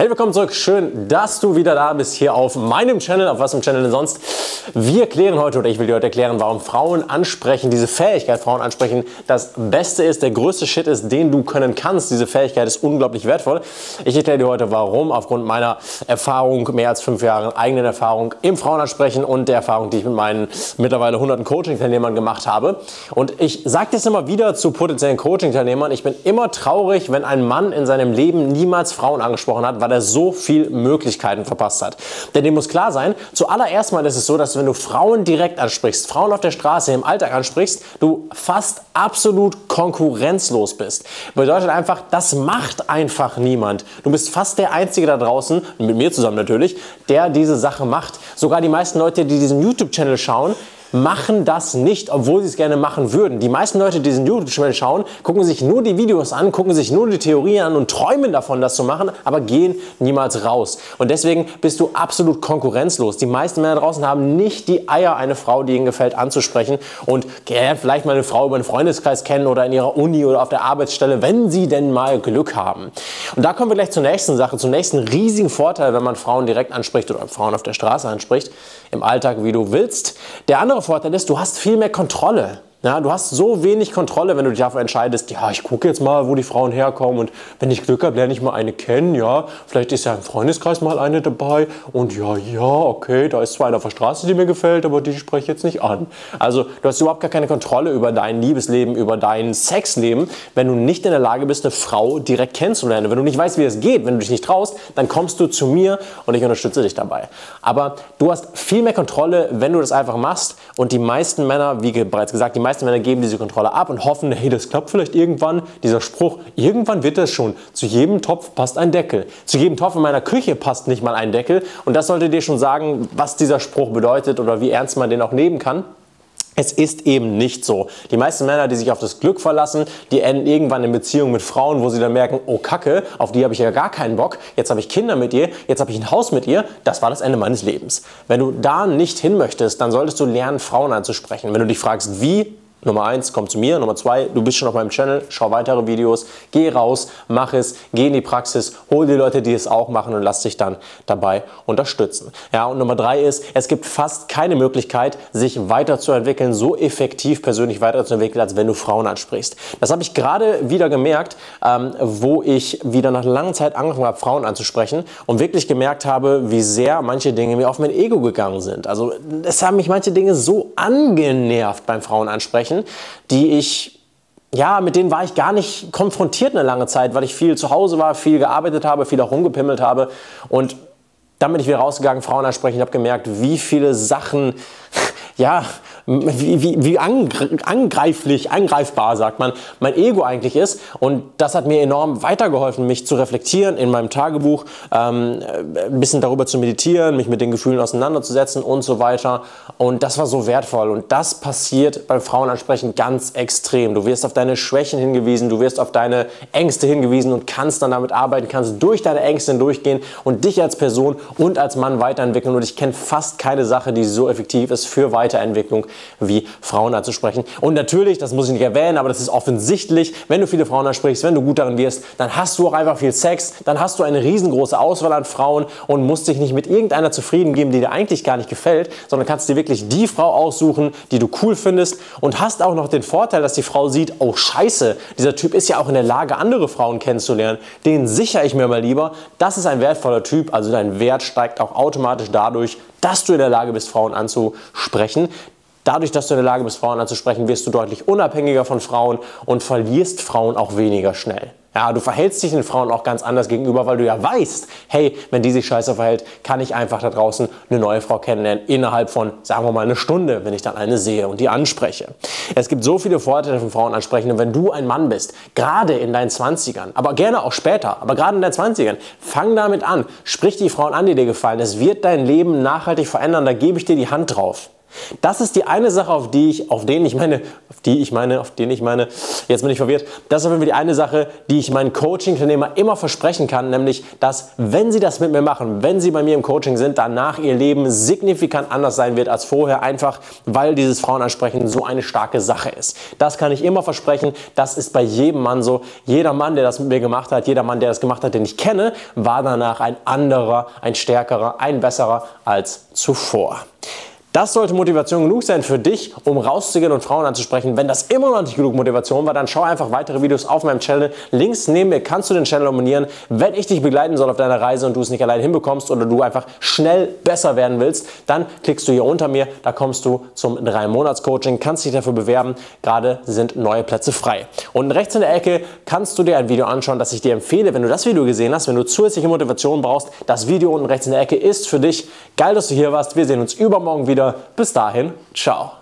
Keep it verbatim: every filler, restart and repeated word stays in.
Hey, willkommen zurück. Schön, dass du wieder da bist hier auf meinem Channel. Auf was im Channel denn sonst? Wir klären heute, oder ich will dir heute erklären, warum Frauen ansprechen, diese Fähigkeit Frauen ansprechen, das Beste ist, der größte Shit ist, den du können kannst. Diese Fähigkeit ist unglaublich wertvoll. Ich erkläre dir heute, warum, aufgrund meiner Erfahrung, mehr als fünf Jahren eigenen Erfahrung im Frauenansprechen und der Erfahrung, die ich mit meinen mittlerweile hunderten Coaching-Teilnehmern gemacht habe. Und ich sage das immer wieder zu potenziellen Coaching-Teilnehmern, ich bin immer traurig, wenn ein Mann in seinem Leben niemals Frauen angesprochen hat, weil er so viel Möglichkeiten verpasst hat. Denn dem muss klar sein, zuallererst mal ist es so, dass wenn du Frauen direkt ansprichst, Frauen auf der Straße im Alltag ansprichst, du fast absolut konkurrenzlos bist. Bedeutet einfach, das macht einfach niemand. Du bist fast der Einzige da draußen, mit mir zusammen natürlich, der diese Sache macht. Sogar die meisten Leute, die diesen YouTube-Channel schauen, machen das nicht, obwohl sie es gerne machen würden. Die meisten Leute, die diesen YouTube-Channel schauen, gucken sich nur die Videos an, gucken sich nur die Theorien an und träumen davon, das zu machen, aber gehen niemals raus. Und deswegen bist du absolut konkurrenzlos. Die meisten Männer draußen haben nicht die Eier, eine Frau, die ihnen gefällt, anzusprechen und vielleicht mal eine Frau über einen Freundeskreis kennen oder in ihrer Uni oder auf der Arbeitsstelle, wenn sie denn mal Glück haben. Und da kommen wir gleich zur nächsten Sache, zum nächsten riesigen Vorteil, wenn man Frauen direkt anspricht oder Frauen auf der Straße anspricht, im Alltag, wie du willst. Der andere Vorteil ist, du hast viel mehr Kontrolle. Ja, du hast so wenig Kontrolle, wenn du dich dafür entscheidest, ja, ich gucke jetzt mal, wo die Frauen herkommen und wenn ich Glück habe, lerne ich mal eine kennen, ja, vielleicht ist ja im Freundeskreis mal eine dabei und ja, ja, okay, da ist zwar eine auf der Straße, die mir gefällt, aber die spreche ich jetzt nicht an. Also du hast überhaupt gar keine Kontrolle über dein Liebesleben, über dein Sexleben, wenn du nicht in der Lage bist, eine Frau direkt kennenzulernen. Wenn du nicht weißt, wie das geht, wenn du dich nicht traust, dann kommst du zu mir und ich unterstütze dich dabei. Aber du hast viel mehr Kontrolle, wenn du das einfach machst und die meisten Männer, wie bereits gesagt, die meisten Die meisten Männer geben diese Kontrolle ab und hoffen, hey, das klappt vielleicht irgendwann. Dieser Spruch, irgendwann wird das schon. Zu jedem Topf passt ein Deckel. Zu jedem Topf in meiner Küche passt nicht mal ein Deckel. Und das sollte dir schon sagen, was dieser Spruch bedeutet oder wie ernst man den auch nehmen kann. Es ist eben nicht so. Die meisten Männer, die sich auf das Glück verlassen, die enden irgendwann in Beziehungen mit Frauen, wo sie dann merken, oh Kacke, auf die habe ich ja gar keinen Bock, jetzt habe ich Kinder mit ihr, jetzt habe ich ein Haus mit ihr, das war das Ende meines Lebens. Wenn du da nicht hin möchtest, dann solltest du lernen, Frauen anzusprechen. Wenn du dich fragst, wie, Nummer eins, komm zu mir. Nummer zwei, du bist schon auf meinem Channel, schau weitere Videos, geh raus, mach es, geh in die Praxis, hol die Leute, die es auch machen und lass dich dann dabei unterstützen. Ja, und Nummer drei ist, es gibt fast keine Möglichkeit, sich weiterzuentwickeln, so effektiv persönlich weiterzuentwickeln, als wenn du Frauen ansprichst. Das habe ich gerade wieder gemerkt, ähm, wo ich wieder nach langer Zeit angefangen habe, Frauen anzusprechen und wirklich gemerkt habe, wie sehr manche Dinge mir auf mein Ego gegangen sind. Also es haben mich manche Dinge so angenervt beim Frauen ansprechen, die ich, ja, mit denen war ich gar nicht konfrontiert eine lange Zeit, weil ich viel zu Hause war, viel gearbeitet habe, viel auch rumgepimmelt habe. Und dann bin ich wieder rausgegangen, Frauen ansprechen, habe gemerkt, wie viele Sachen, ja, wie, wie, wie angreiflich, angreifbar, sagt man, mein Ego eigentlich ist. Und das hat mir enorm weitergeholfen, mich zu reflektieren in meinem Tagebuch, ähm, ein bisschen darüber zu meditieren, mich mit den Gefühlen auseinanderzusetzen und so weiter. Und das war so wertvoll. Und das passiert beim Frauenansprechen ganz extrem. Du wirst auf deine Schwächen hingewiesen, du wirst auf deine Ängste hingewiesen und kannst dann damit arbeiten, kannst durch deine Ängste hindurchgehen und dich als Person und als Mann weiterentwickeln. Und ich kenne fast keine Sache, die so effektiv ist für Weiterentwicklung wie Frauen anzusprechen. Und natürlich, das muss ich nicht erwähnen, aber das ist offensichtlich, wenn du viele Frauen ansprichst, wenn du gut darin wirst, dann hast du auch einfach viel Sex, dann hast du eine riesengroße Auswahl an Frauen und musst dich nicht mit irgendeiner zufrieden geben, die dir eigentlich gar nicht gefällt, sondern kannst dir wirklich die Frau aussuchen, die du cool findest und hast auch noch den Vorteil, dass die Frau sieht, oh scheiße, dieser Typ ist ja auch in der Lage, andere Frauen kennenzulernen, den sichere ich mir mal lieber, das ist ein wertvoller Typ, also dein Wert steigt auch automatisch dadurch, dass du in der Lage bist, Frauen anzusprechen. Dadurch, dass du in der Lage bist, Frauen anzusprechen, wirst du deutlich unabhängiger von Frauen und verlierst Frauen auch weniger schnell. Ja, du verhältst dich den Frauen auch ganz anders gegenüber, weil du ja weißt, hey, wenn die sich scheiße verhält, kann ich einfach da draußen eine neue Frau kennenlernen, innerhalb von, sagen wir mal, eine Stunde, wenn ich dann eine sehe und die anspreche. Es gibt so viele Vorteile von Frauen ansprechen und wenn du ein Mann bist, gerade in deinen zwanzigern, aber gerne auch später, aber gerade in deinen zwanzigern, fang damit an, sprich die Frauen an, die dir gefallen, es wird dein Leben nachhaltig verändern, da gebe ich dir die Hand drauf. Das ist die eine Sache, auf die ich, auf denen ich meine, auf die ich meine, auf denen ich meine, jetzt bin ich verwirrt. Das ist auf jeden Fall die eine Sache, die ich meinen Coaching-Teilnehmer immer versprechen kann, nämlich, dass wenn sie das mit mir machen, wenn sie bei mir im Coaching sind, danach ihr Leben signifikant anders sein wird als vorher, einfach weil dieses Frauenansprechen so eine starke Sache ist. Das kann ich immer versprechen, das ist bei jedem Mann so. Jeder Mann, der das mit mir gemacht hat, jeder Mann, der das gemacht hat, den ich kenne, war danach ein anderer, ein stärkerer, ein besserer als zuvor. Das sollte Motivation genug sein für dich, um rauszugehen und Frauen anzusprechen. Wenn das immer noch nicht genug Motivation war, dann schau einfach weitere Videos auf meinem Channel. Links neben mir kannst du den Channel abonnieren. Wenn ich dich begleiten soll auf deiner Reise und du es nicht alleine hinbekommst oder du einfach schnell besser werden willst, dann klickst du hier unter mir. Da kommst du zum drei Monats Coaching, kannst dich dafür bewerben. Gerade sind neue Plätze frei. Und rechts in der Ecke kannst du dir ein Video anschauen, das ich dir empfehle. Wenn du das Video gesehen hast, wenn du zusätzliche Motivation brauchst, das Video unten rechts in der Ecke ist für dich. Geil, dass du hier warst. Wir sehen uns übermorgen wieder. Bis dahin, ciao.